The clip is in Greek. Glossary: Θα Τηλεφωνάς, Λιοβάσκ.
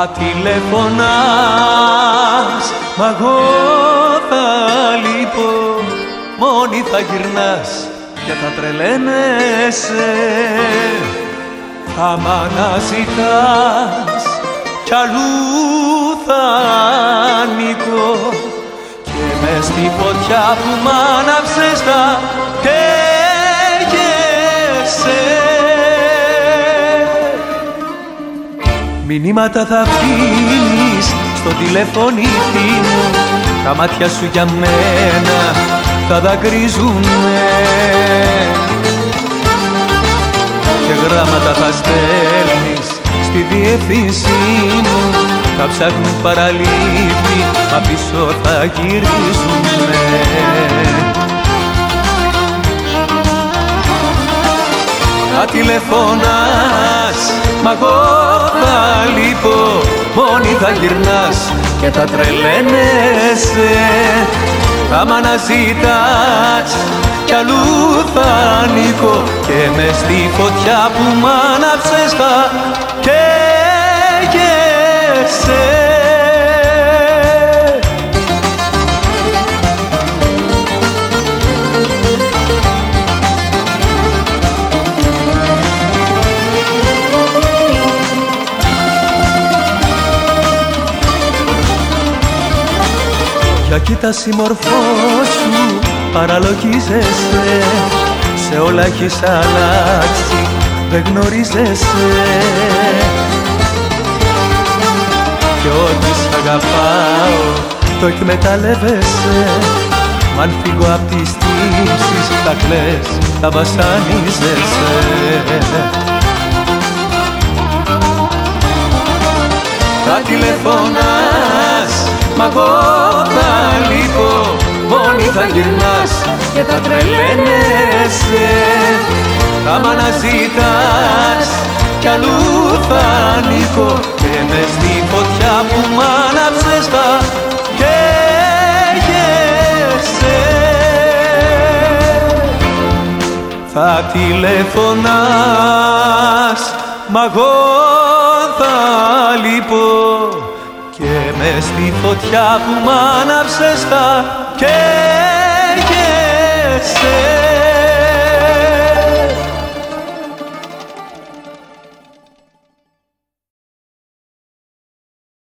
Θα τηλεφωνάς, μ' εγώ θα λείπω. Μόνη θα γυρνάς και θα τρελαίνεσαι. Θα μ' αναζητάς κι αλλού θα ανήκω, και μες στη φωτιά που μ' άναψες θα καίγεσαι. Μηνύματα θα αφήνεις στο τηλεφωνητή μου, τα μάτια σου για μένα θα δακρύζουνε, και γράμματα θα στέλνεις στη διεύθυνσή μου, θα ψάχνουν παραλήφη, μα πίσω θα γυρίζουνε. Θα τηλεφωνάς, μα εγώ θα λείπω. Μόνη θα γυρνάς και θα τρελαίνεσαι. Θα μ' αναζητάς κι αλλού θα ανήκω, και μες στη φωτιά που μ' άναψες θα καίγεσαι. Για κοίταση μορφό σου παραλογίζεσαι, σε όλα έχεις αλλάξει, δεν γνωρίζεσαι, κι ό,τι σ' αγαπάω το εκμεταλλεύεσαι, μ' αν φύγω απ' τις τύψεις θα κλαις, θα βασανίζεσαι. Θα τηλεφωνάς, μ' εγώ θα λείπω, μόνη θα γυρνάς και θα τρελαίνεσαι. Θα μ' αναζητάς κι αλλού θα ανήκω, και μες στη φωτιά που μ' άναψες θα καίγεσαι. Θα τηλεφωνάς, μα εγώ θα λείπω, και μες στη φωτιά που μ' άναψες θα καίγεσαι.